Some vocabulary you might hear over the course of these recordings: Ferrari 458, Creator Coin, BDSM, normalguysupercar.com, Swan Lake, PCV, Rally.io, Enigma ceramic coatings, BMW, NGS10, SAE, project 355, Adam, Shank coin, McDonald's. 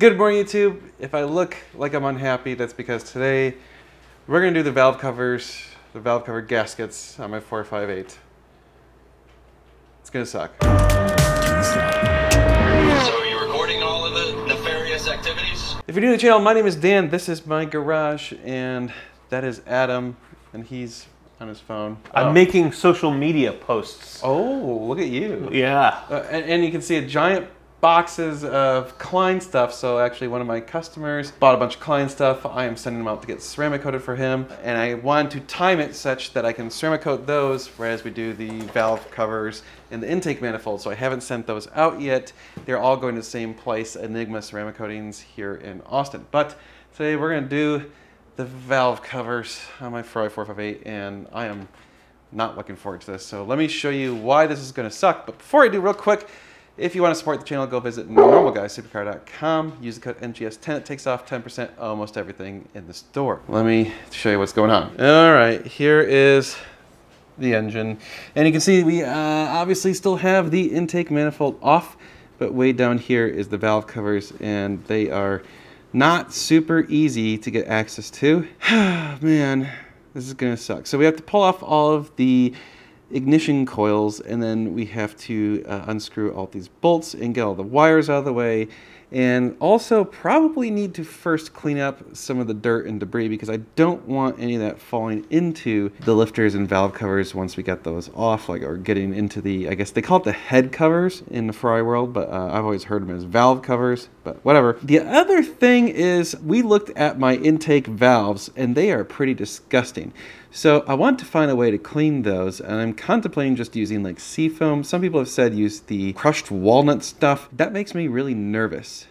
Good morning, YouTube. If I look like I'm unhappy, that's because today we're gonna do the valve covers, the valve cover gaskets on my 458. It's gonna suck. So are you recording all of the nefarious activities? If you're new to the channel, my name is Dan. This is my garage, and that is Adam, and he's on his phone. I'm making social media posts. Oh, look at you. Yeah. And you can see a giant boxes of Klein stuff. So actually one of my customers bought a bunch of Klein stuff. I am sending them out to get ceramic coated for him. And I wanted to time it such that I can ceramic coat those right as we do the valve covers and the intake manifold. So I haven't sent those out yet. They're all going to the same place, Enigma Ceramic Coatings here in Austin. But today we're gonna do the valve covers on my Ferrari 458, and I am not looking forward to this. So let me show you why this is gonna suck. But before I do, real quick, if you want to support the channel, go visit normalguysupercar.com. Use the code NGS10. It takes off 10% almost everything in the store. Let me show you what's going on. All right, here is the engine. And you can see we obviously still have the intake manifold off, but way down here is the valve covers, and they are not super easy to get access to. Man, this is going to suck. So we have to pull off all of the ignition coils, and then we have to unscrew all these bolts and get all the wires out of the way, and also probably need to first clean up some of the dirt and debris, because I don't want any of that falling into the lifters and valve covers once we get those off, like, or getting into the, I guess they call it the head covers in the Ferrari world, but I've always heard them as valve covers, but whatever. The other thing is, we looked at my intake valves and they are pretty disgusting. So I want to find a way to clean those, and I'm contemplating just using like seafoam. Some people have said use the crushed walnut stuff. That makes me really nervous.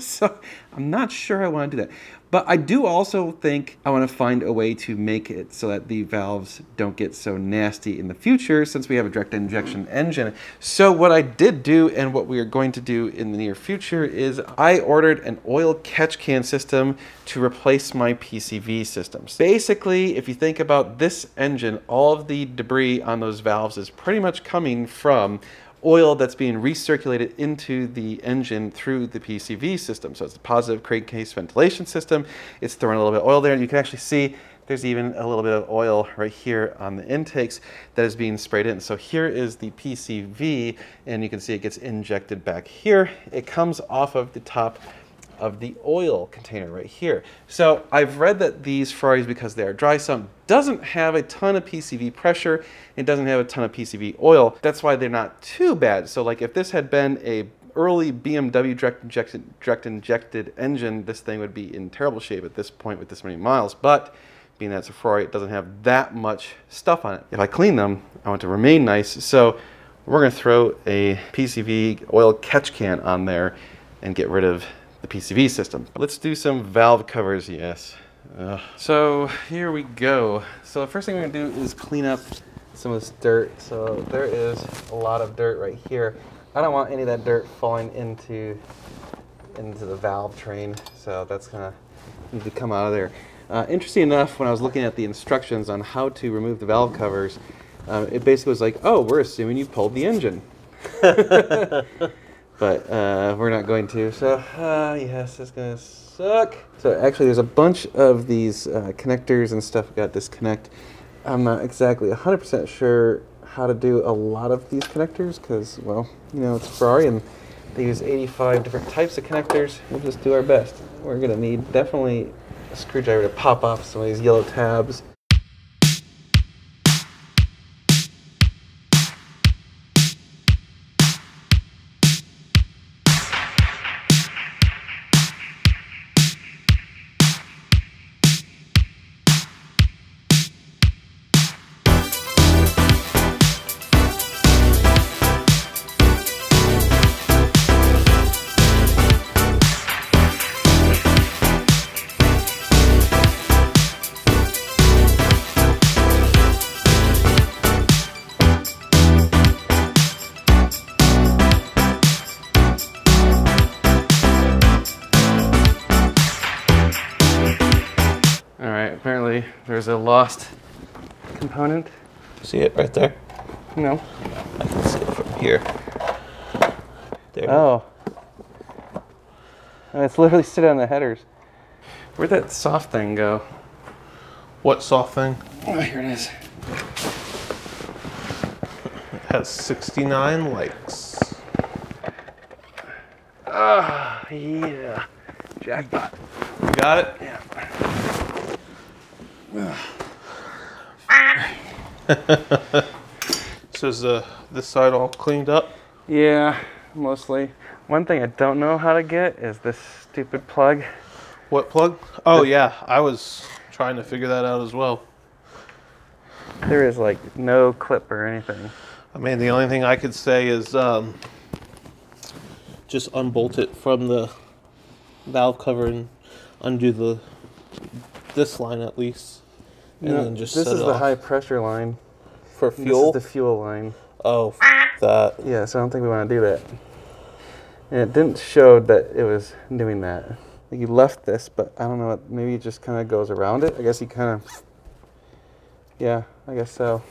So I'm not sure I want to do that. But I do also think I want to find a way to make it so that the valves don't get so nasty in the future, since we have a direct injection engine. So what I did do, and what we are going to do in the near future, is I ordered an oil catch can system to replace my PCV systems. Basically, if you think about this engine, all of the debris on those valves is pretty much coming from oil that's being recirculated into the engine through the PCV system. So it's the positive crankcase ventilation system. It's throwing a little bit of oil there, and you can actually see there's even a little bit of oil right here on the intakes that is being sprayed in. So here is the PCV, and you can see it gets injected back here. It comes off of the top of the oil container right here. So I've read that these Ferraris, because they are dry, some doesn't have a ton of PCV pressure, it doesn't have a ton of PCV oil. That's why they're not too bad. So like if this had been a early BMW direct injected engine, this thing would be in terrible shape at this point with this many miles. But being that it's a Ferrari, it doesn't have that much stuff on it. If I clean them, I want to remain nice. So we're gonna throw a PCV oil catch can on there and get rid of the PCV system. Let's do some valve covers, yes. So here we go. So the first thing we're gonna do is clean up some of this dirt. So there is a lot of dirt right here. I don't want any of that dirt falling into the valve train. So that's gonna need to come out of there. Interesting enough, when I was looking at the instructions on how to remove the valve covers, it basically was like, oh, we're assuming you pulled the engine. But we're not going to, so yes, it's gonna suck. So actually there's a bunch of these connectors and stuff we gotta disconnect. I'm not exactly 100% sure how to do a lot of these connectors, because, well, you know, it's Ferrari and they use 85 different types of connectors. We'll just do our best. We're gonna need definitely a screwdriver to pop off some of these yellow tabs. There's a lost component. See it right there? No. I can see it from here. There. Oh. And it's literally sitting on the headers. Where'd that soft thing go? What soft thing? Oh, here it is. It has 69 likes. Ah, oh, yeah. Jackpot. You got it? Yeah. So is this side all cleaned up? Yeah, mostly. One thing I don't know how to get is this stupid plug. What plug? Oh, yeah. I was trying to figure that out as well. There is like no clip or anything. I mean, the only thing I could say is just unbolt it from the valve cover and undo this line at least, and then just set it off. This is the high pressure line for fuel. This is the fuel line. Oh, f that. Yeah, so I don't think we want to do that. And it didn't show that it was doing that. You left this, but I don't know. Maybe it just kind of goes around it. I guess you kind of. Yeah, I guess so.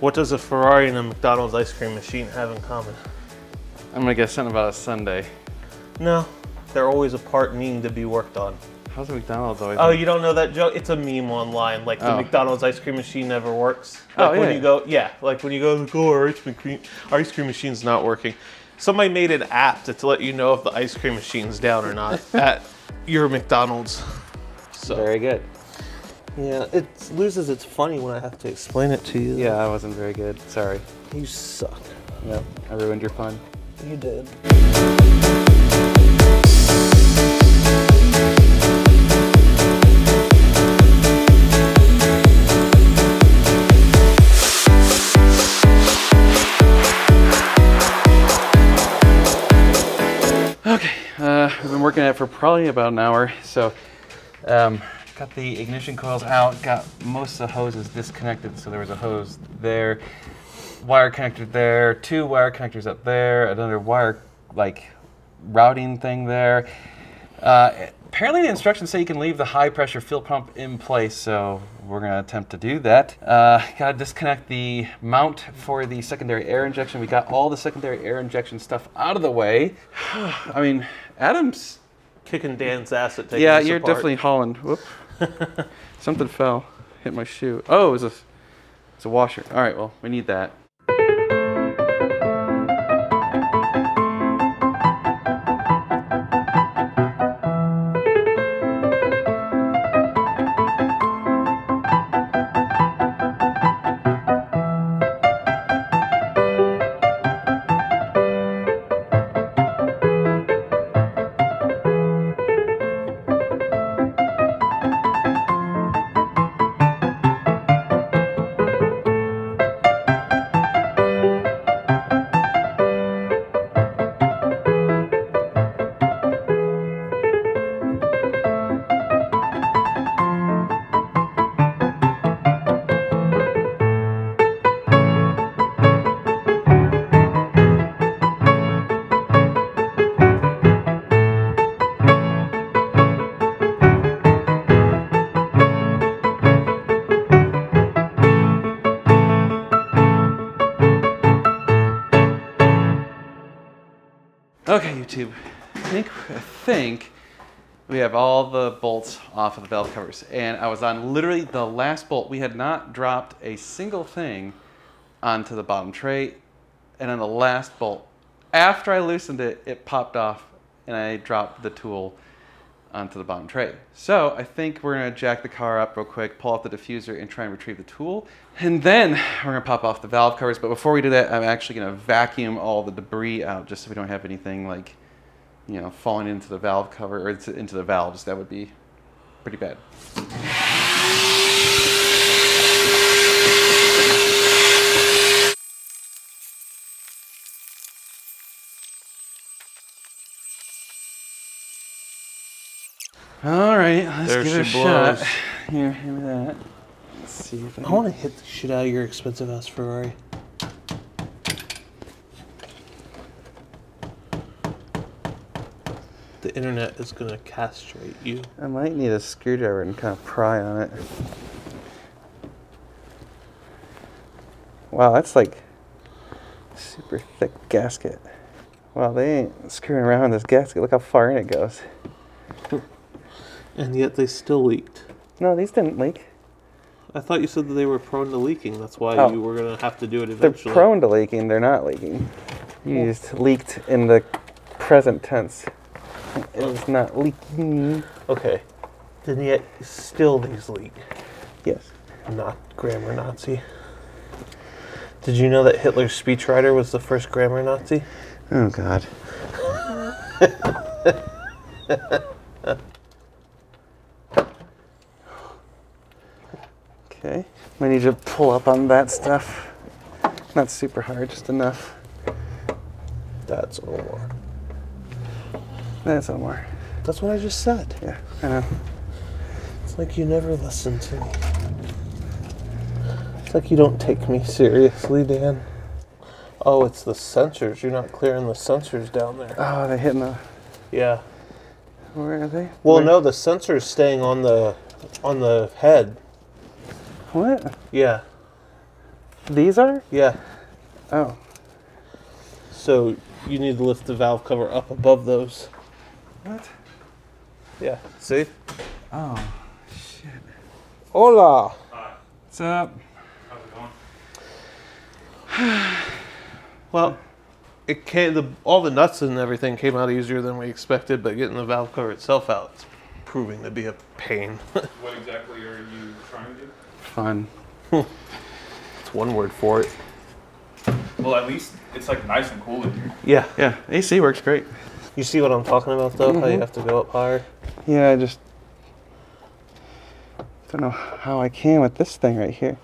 What does a Ferrari and a McDonald's ice cream machine have in common? I'm gonna guess something about a sundae. No, they're always a part needing to be worked on. How's a McDonald's always? Oh, you don't know that joke? It's a meme online. Like the McDonald's ice cream machine never works. Like when you go, like when you go, our ice cream machine's not working. Somebody made an app to let you know if the ice cream machine's down or not at your McDonald's. So. Very good. Yeah, it loses its funny when I have to explain it to you. Yeah, I wasn't very good. Sorry. You suck. Yep, I ruined your fun. You did. Okay, I've been working at it for probably about an hour, so got the ignition coils out, got most of the hoses disconnected, so there was a hose there, wire connector there, two wire connectors up there, another wire like routing thing there. Apparently the instructions say you can leave the high pressure fuel pump in place, so we're going to attempt to do that. Got to disconnect the mount for the secondary air injection. We got all the secondary air injection stuff out of the way. I mean, Adam's kicking Dan's ass at taking this apart. Yeah, you're definitely hauling. Whoop. Something fell. Hit my shoe. Oh, it's a washer. All right, well, we need that. Okay, YouTube, I think we have all the bolts off of the valve covers, and I was on literally the last bolt. We had not dropped a single thing onto the bottom tray, and on the last bolt, after I loosened it, it popped off, and I dropped the tool onto the bottom tray. So I think we're gonna jack the car up real quick, pull off the diffuser, and try and retrieve the tool, and then we're gonna pop off the valve covers. But before we do that, I'm actually gonna vacuum all the debris out, just so we don't have anything like, you know, falling into the valve cover or into the valves. That would be pretty bad. right, let's give it a shot. Here, give me that. Let's see if I want to hit the shit out of your expensive ass Ferrari. The internet is gonna castrate you. I might need a screwdriver and kind of pry on it. Wow, that's like super thick gasket. Wow, they ain't screwing around on this gasket. Look how far in it goes. And yet they still leaked. No, these didn't leak. I thought you said that they were prone to leaking. That's why you were gonna have to do it eventually. They're prone to leaking. They're not leaking. You used leaked in the present tense. It was not leaking. Okay. Then yet still these leak. Yes. Not grammar Nazi. Did you know that Hitler's speechwriter was the first grammar Nazi? Oh God. Okay. I need you to pull up on that stuff. Not super hard, just enough. That's a little more. That's no more. That's what I just said. Yeah, I know. It's like you never listen to me. It's like you don't take me seriously, Dan. Oh, it's the sensors. You're not clearing the sensors down there. Oh, they're hitting the... Yeah. Where are they? Well, no, the sensor's staying on the head. What? Yeah. These are? Yeah. Oh. So you need to lift the valve cover up above those. What? Yeah, see? Oh, shit. Hola! Hi. What's up? How's it going? Well, it came, all the nuts and everything came out easier than we expected, but getting the valve cover itself out is proving to be a pain. What exactly are you trying to do? Fun. It's one word for it. Well, at least it's like nice and cool in here. Yeah, yeah. AC works great. You see what I'm talking about, though? How you have to go up higher? Yeah, I just don't know how I can with this thing right here.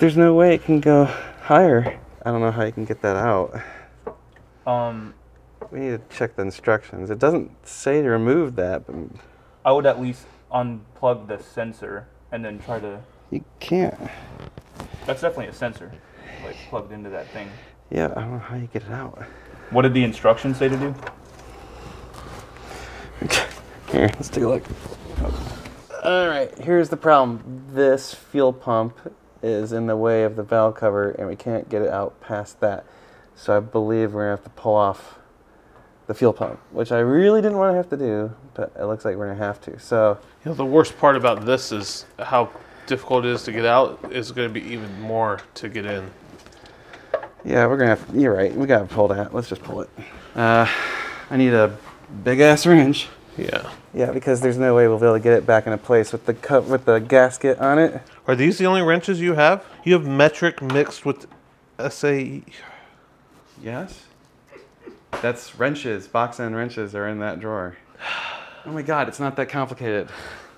There's no way it can go higher. I don't know how you can get that out. We need to check the instructions. It doesn't say to remove that. But I would at least unplug the sensor and then try to... You can't. That's definitely a sensor. Like plugged into that thing. Yeah, I don't know how you get it out. What did the instructions say to do? Here, let's take a look. All right, here's the problem. This fuel pump is in the way of the valve cover and we can't get it out past that. So I believe we're gonna have to pull off the fuel pump, which I really didn't want to have to do, but it looks like we're gonna have to. So, you know, the worst part about this is how difficult it is to get out. It's gonna be even more to get in. Yeah, we're gonna have to, you're right, we gotta pull that. Let's just pull it. I need a big ass wrench. Yeah. Yeah, because there's no way we'll be able to get it back into place with the gasket on it. Are these the only wrenches you have? You have metric mixed with SAE. Yes. That's wrenches. Box end wrenches are in that drawer. Oh my God, it's not that complicated.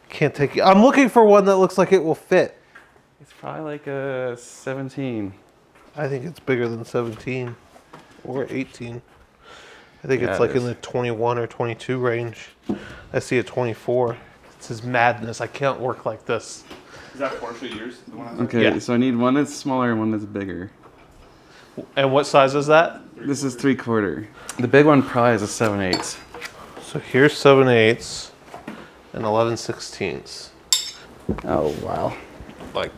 Can't take it. I'm looking for one that looks like it will fit. It's probably like a 17. I think it's bigger than 17 or 18. I think it's like in the 21 or 22 range. I see a 24. This is madness. I can't work like this. Is that partially yours? The one okay, yeah. So I need one that's smaller and one that's bigger. And what size is that? This is 3/4. The big one probably is a 7/8. So here's 7/8 and 11/16. Oh, wow. Like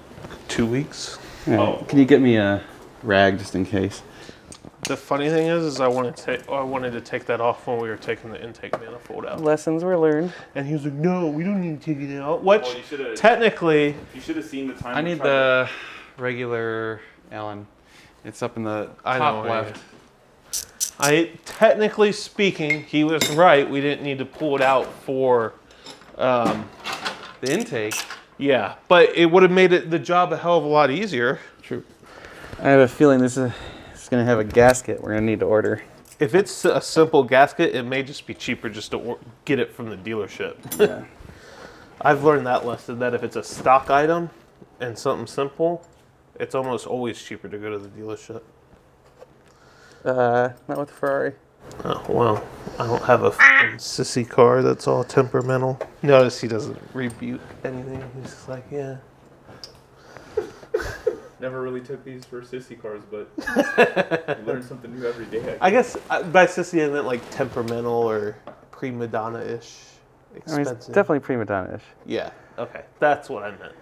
2 weeks? Right. Oh. Can you get me a... rag just in case. The funny thing is I wanted to take that off when we were taking the intake manifold out. Lessons were learned. And he was like, no, we don't need to take it out. Which technically you should have seen the time. I need the regular Allen. It's up in the top left. I technically speaking, he was right. We didn't need to pull it out for the intake. Yeah. But it would have made it the job a hell of a lot easier. True. I have a feeling this is going to have a gasket we're going to need to order. If it's a simple gasket, it may just be cheaper just to get it from the dealership. Yeah. I've learned that lesson, that if it's a stock item and something simple, it's almost always cheaper to go to the dealership. Not with Ferrari. Oh, wow. I don't have a sissy car that's all temperamental. Notice he doesn't rebuke anything. He's just like, yeah. Never really took these for sissy cars, but you learn something new every day. I guess by sissy I meant like temperamental or prima donna-ish. I mean, it's definitely prima donna-ish. Yeah. Okay. That's what I meant.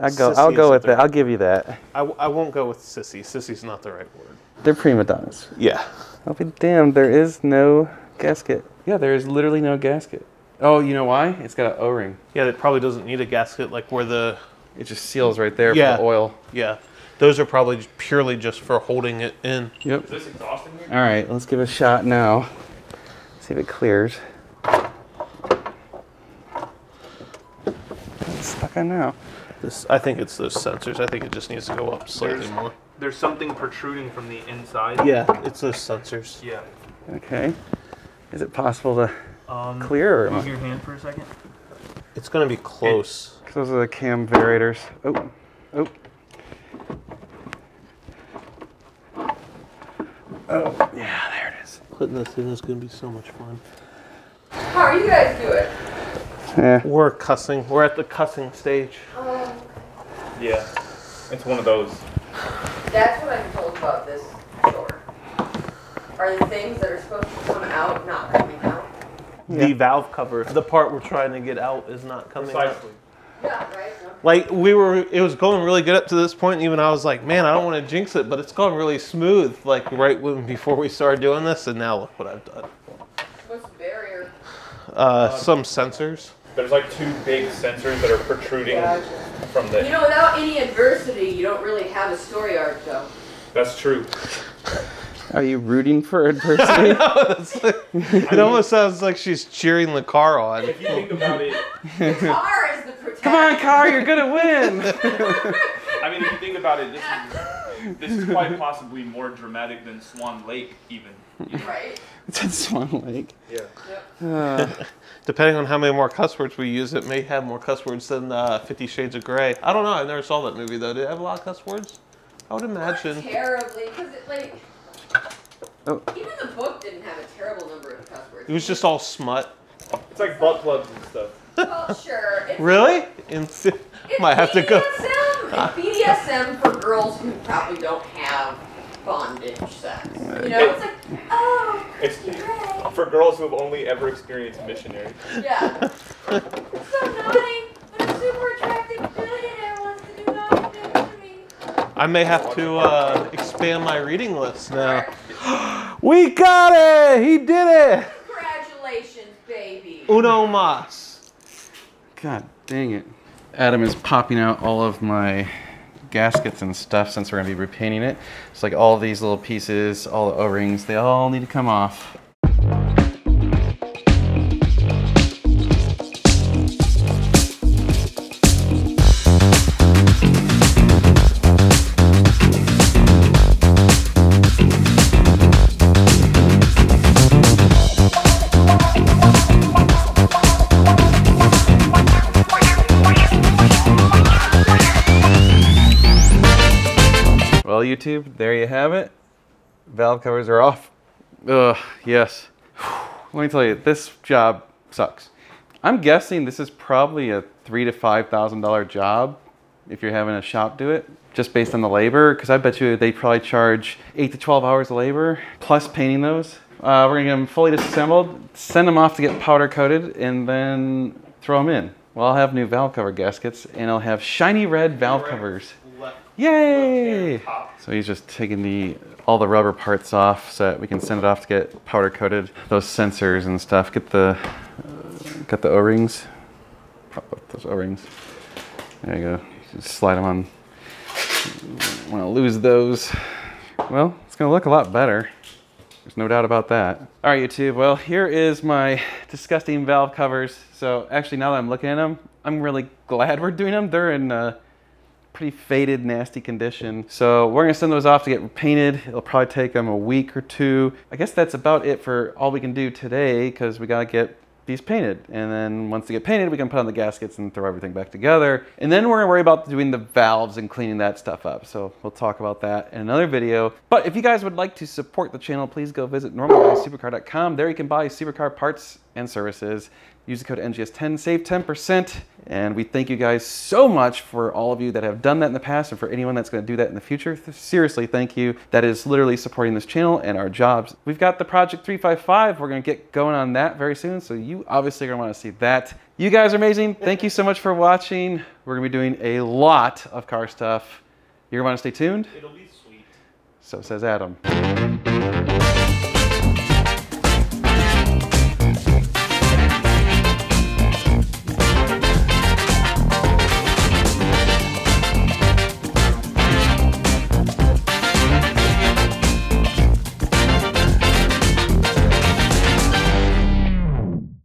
I'll go with that. I'll give you that. I won't go with sissy. Sissy's not the right word. They're prima donnas. Yeah. I'll be damned. There is no gasket. Yeah, there is literally no gasket. Oh, you know why? It's got an O-ring. Yeah, it probably doesn't need a gasket like where the... It just seals right there for the oil. Yeah. Those are probably purely just for holding it in. Yep. Is this exhausting here? All right, let's give it a shot now. See if it clears. It's stuck on now. This, I think it's those sensors. I think it just needs to go up slightly more. There's something protruding from the inside. Yeah, it's those sensors. Yeah. Okay. Is it possible to clear? Use your hand for a second. It's going to be close. Those are the cam variators. Oh, oh. Oh, yeah, there it is. Putting this in is going to be so much fun. How are you guys doing? Yeah. We're cussing. We're at the cussing stage. Yeah, it's one of those. That's what I'm told about this door. Are the things that are supposed to come out not coming out? Yeah. The valve cover, the part we're trying to get out, is not coming out. Yeah, right? No. Like it was going really good up to this point. And even I was like, man, I don't want to jinx it, but it's going really smooth. Like right when before we started doing this, and now look what I've done. What's the barrier? Some sensors. There's like two big sensors that are protruding from the. You know, without any adversity, you don't really have a story arc, though. That's true. Are you rooting for adversity? It almost sounds like she's cheering the car on. If you think about it, the car is the protector. Come on, car, you're gonna win. I mean, if you think about it, this is quite possibly more dramatic than Swan Lake, even. Right. It's in Swan Lake. Yeah. Yep. Depending on how many more cuss words we use, it may have more cuss words than 50 Shades of Grey. I don't know. I never saw that movie though. Did it have a lot of cuss words? I would imagine. Not terribly, because it like. Oh. Even the book didn't have a terrible number of cuss words. It was just all smut. It's like butt plugs and stuff. Well, sure. It's really? Might have to go. It's BDSM for girls who probably don't have bondage sex. You know, it's like, oh, it's for girls who have only ever experienced missionary. Yeah. It's so naughty, but a super attractive billionaire wants to do naughty things to me. I may have to expand my reading list now. We got it! He did it! Congratulations, baby. Uno mas. God dang it. Adam is popping out all of my gaskets and stuff since we're going to be repainting it. It's like all these little pieces, all the O-rings, they all need to come off. YouTube, there you have it. Valve covers are off. Ugh, yes. Let me tell you, this job sucks. I'm guessing this is probably a $3,000 to $5,000 job if you're having a shop do it, just based on the labor, because I bet you they probably charge 8 to 12 hours of labor plus painting those. We're gonna get them fully disassembled, send them off to get powder coated, and then throw them in. Well, I'll have new valve cover gaskets, and I'll have shiny red valve covers. Yay! So he's just taking all the rubber parts off so that we can send it off to get powder coated. Those sensors and stuff. Get the O-rings. Prop up those O-rings. There you go. Just slide them on. I want to lose those. Well, it's gonna look a lot better. There's no doubt about that. All right, YouTube. Well, here is my disgusting valve covers. So actually, now that I'm looking at them, I'm really glad we're doing them. They're in pretty faded, nasty condition. So we're gonna send those off to get painted. It'll probably take them a week or two. I guess that's about it for all we can do today because we gotta get these painted. And then once they get painted, we can put on the gaskets and throw everything back together. And then we're gonna worry about doing the valves and cleaning that stuff up. So we'll talk about that in another video. But if you guys would like to support the channel, please go visit normalguysupercar.com. There you can buy supercar parts and services. Use the code NGS10, save 10%. And we thank you guys so much for all of you that have done that in the past, and for anyone that's gonna do that in the future. Seriously, thank you. That is literally supporting this channel and our jobs. We've got the project 355. We're gonna get going on that very soon. So you obviously are gonna wanna see that. You guys are amazing. Thank you so much for watching. We're gonna be doing a lot of car stuff. You're gonna wanna stay tuned. It'll be sweet. So says Adam.